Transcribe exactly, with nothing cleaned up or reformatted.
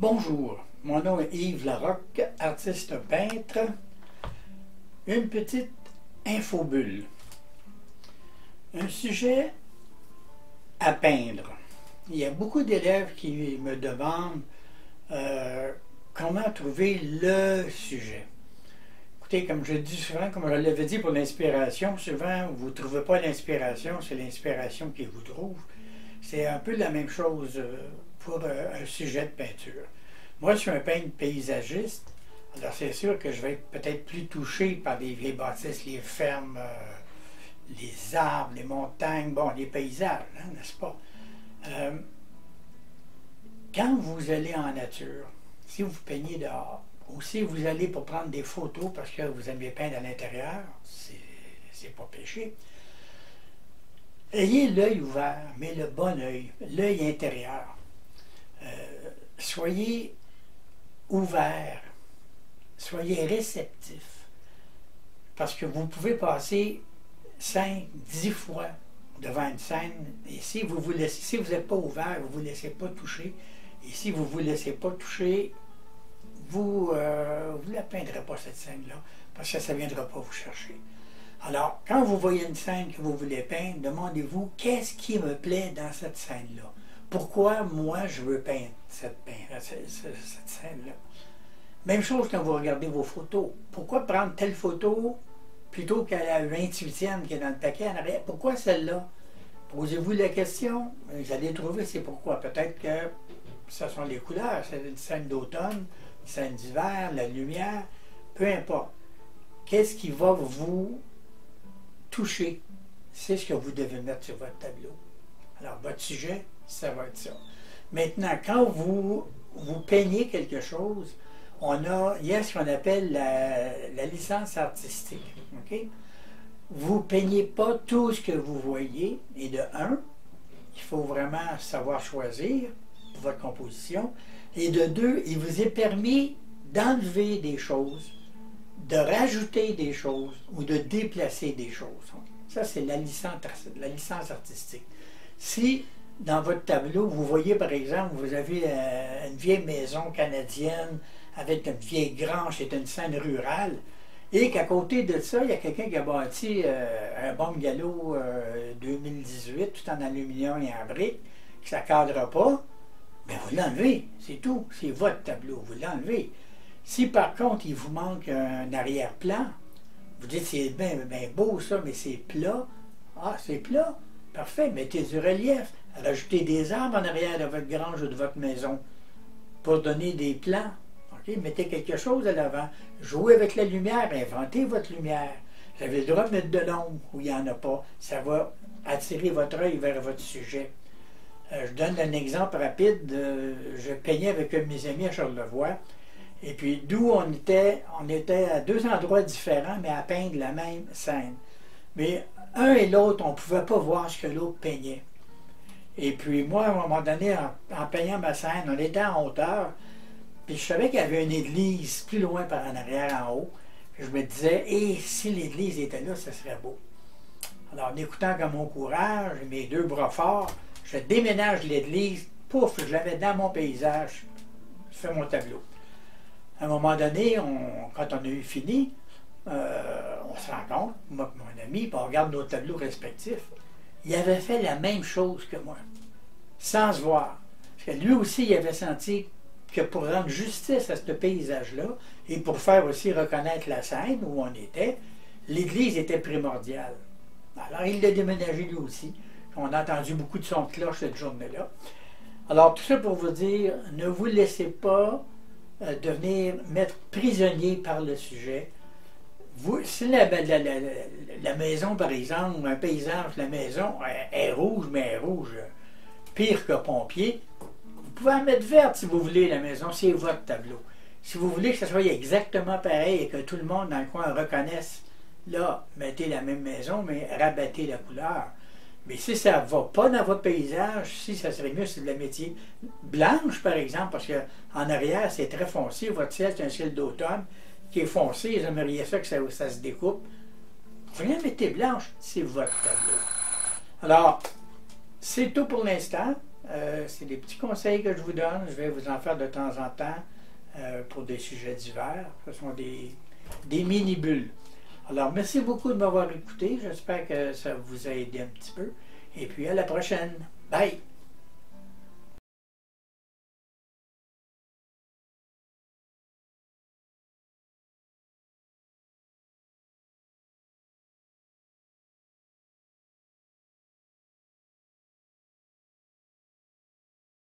Bonjour, mon nom est Yves La Rocque, artiste peintre. Une petite infobulle. Un sujet à peindre. Il y a beaucoup d'élèves qui me demandent euh, comment trouver le sujet. Écoutez, comme je dis souvent, comme je l'avais dit pour l'inspiration, souvent vous ne trouvez pas l'inspiration, c'est l'inspiration qui vous trouve. C'est un peu la même chose pour un sujet de peinture. Moi, je suis un peintre paysagiste, alors c'est sûr que je vais être peut-être plus touché par les vieilles bâtisses, les fermes, euh, les arbres, les montagnes, bon, les paysages, hein, n'est-ce pas? Euh, quand vous allez en nature, si vous peignez dehors, ou si vous allez pour prendre des photos parce que vous aimez peindre à l'intérieur, c'est pas péché. Ayez l'œil ouvert, mais le bon œil, l'œil intérieur. Euh, soyez ouvert, soyez réceptif, parce que vous pouvez passer cinq, dix fois devant une scène, et si vous vous laissez, si vous n'êtes pas ouvert, vous ne vous laissez pas toucher, et si vous ne vous laissez pas toucher, vous ne euh, vous la peindrez pas cette scène-là, parce que ça ne viendra pas vous chercher. Alors, quand vous voyez une scène que vous voulez peindre, demandez-vous qu'est-ce qui me plaît dans cette scène-là. Pourquoi moi je veux peindre cette, cette, cette scène-là? Même chose quand vous regardez vos photos. Pourquoi prendre telle photo plutôt qu'à la vingt-huitième qui est dans le paquet en arrière? Pourquoi celle-là? Posez-vous la question, vous allez trouver c'est pourquoi. Peut-être que ce sont les couleurs, c'est une scène d'automne, une scène d'hiver, la lumière, peu importe. Qu'est-ce qui va vous toucher? C'est ce que vous devez mettre sur votre tableau. Alors, votre sujet, ça va être ça. Maintenant, quand vous, vous peignez quelque chose, on a, il y a ce qu'on appelle la, la licence artistique. Okay? Vous ne peignez pas tout ce que vous voyez, et de un, il faut vraiment savoir choisir votre composition, et de deux, il vous est permis d'enlever des choses, de rajouter des choses, ou de déplacer des choses. Okay? Ça, c'est la licence, la licence artistique. Si dans votre tableau, vous voyez par exemple, vous avez euh, une vieille maison canadienne avec une vieille grange, c'est une scène rurale, et qu'à côté de ça, il y a quelqu'un qui a bâti euh, un bungalow euh, deux mille dix-huit, tout en aluminium et en briques, que ça ne cadre pas, bien vous l'enlevez, c'est tout, c'est votre tableau, vous l'enlevez. Si par contre, il vous manque un arrière-plan, vous dites c'est bien, bien beau ça, mais c'est plat, ah c'est plat, parfait, mettez du relief, rajoutez des arbres en arrière de votre grange ou de votre maison pour donner des plans. Okay? Mettez quelque chose à l'avant, jouez avec la lumière, inventez votre lumière. Vous avez le droit de mettre de l'ombre où il n'y en a pas, ça va attirer votre œil vers votre sujet. Euh, je donne un exemple rapide, euh, je peignais avec un de mes amis à Charlevoix, et puis d'où on était, on était à deux endroits différents, mais à peindre la même scène. Mais un et l'autre, on ne pouvait pas voir ce que l'autre peignait. Et puis moi, à un moment donné, en, en peignant ma scène, on était en hauteur, puis je savais qu'il y avait une église plus loin par en arrière, en haut. Puis je me disais, et si l'église était là, ce serait beau. Alors, en écoutant comme mon courage, mes deux bras forts, je déménage l'église, pouf, je la mets dans mon paysage, je fais mon tableau. À un moment donné, on, quand on a eu fini, Euh, on se rencontre, moi et mon ami, puis on regarde nos tableaux respectifs. Il avait fait la même chose que moi, sans se voir. Parce que lui aussi, il avait senti que pour rendre justice à ce paysage-là, et pour faire aussi reconnaître la scène où on était, l'église était primordiale. Alors il l'a déménagé lui aussi. On a entendu beaucoup de sons de cloche cette journée-là. Alors tout ça pour vous dire, ne vous laissez pas euh, devenir, mettre prisonnier par le sujet. Vous, si la, la, la, la maison, par exemple, un paysage, la maison est, est rouge, mais elle est rouge, pire que pompier, vous pouvez en mettre verte si vous voulez, la maison, c'est votre tableau. Si vous voulez que ça soit exactement pareil et que tout le monde dans le coin reconnaisse, là, mettez la même maison, mais rabattez la couleur. Mais si ça ne va pas dans votre paysage, si ça serait mieux, c'est de la métier blanche, par exemple, parce qu'en arrière, c'est très foncé, votre ciel, c'est un ciel d'automne, qui est foncé, ils aimeraient ça que ça, ça se découpe. Vous la mettez blanche, c'est votre tableau. Alors, c'est tout pour l'instant. Euh, c'est des petits conseils que je vous donne. Je vais vous en faire de temps en temps euh, pour des sujets divers. Ce sont des, des mini-bulles. Alors, merci beaucoup de m'avoir écouté. J'espère que ça vous a aidé un petit peu. Et puis, à la prochaine. Bye!